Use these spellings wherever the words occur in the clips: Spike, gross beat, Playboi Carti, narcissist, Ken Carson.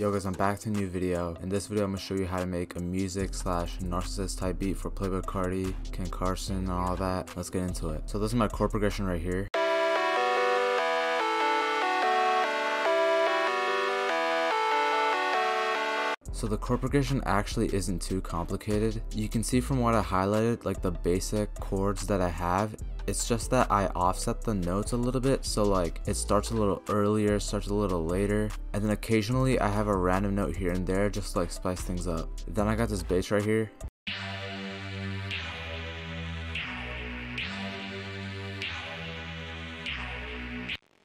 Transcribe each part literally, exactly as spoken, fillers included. Yo guys, I'm back to a new video. In this video, I'm gonna show you how to make a music slash narcissist type beat for Playboi Carti, Ken Carson, and all that. Let's get into it. So this is my chord progression right here. So the chord progression actually isn't too complicated. You can see from what I highlighted, like the basic chords that I have, it's just that I offset the notes a little bit, so like it starts a little earlier, starts a little later, and then occasionally I have a random note here and there just to like spice things up. Then I got this bass right here.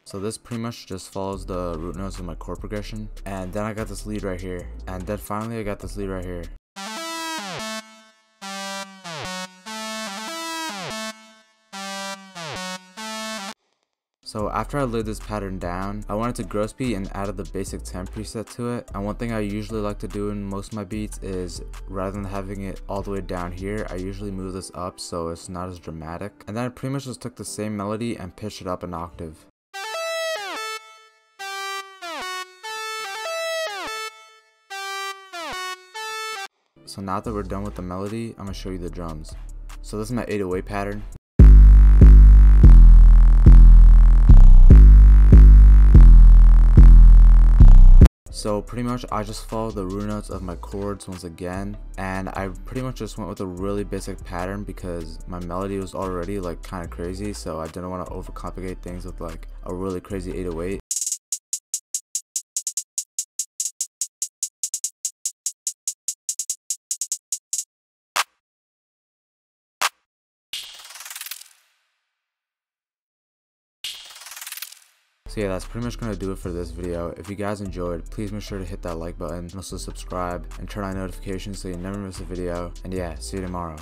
So this pretty much just follows the root notes of my chord progression. And then I got this lead right here. And then finally I got this lead right here. So after I laid this pattern down, I wanted to gross beat and added the basic temp preset to it. And one thing I usually like to do in most of my beats is, rather than having it all the way down here, I usually move this up so it's not as dramatic. And then I pretty much just took the same melody and pitched it up an octave. So now that we're done with the melody, I'm going to show you the drums. So this is my eight oh eight pattern. So pretty much I just follow the root notes of my chords once again, and I pretty much just went with a really basic pattern because my melody was already like kind of crazy, so I didn't want to overcomplicate things with like a really crazy eight oh eight. So yeah, that's pretty much going to do it for this video. If you guys enjoyed, please make sure to hit that like button, and also subscribe and turn on notifications so you never miss a video. And yeah, see you tomorrow.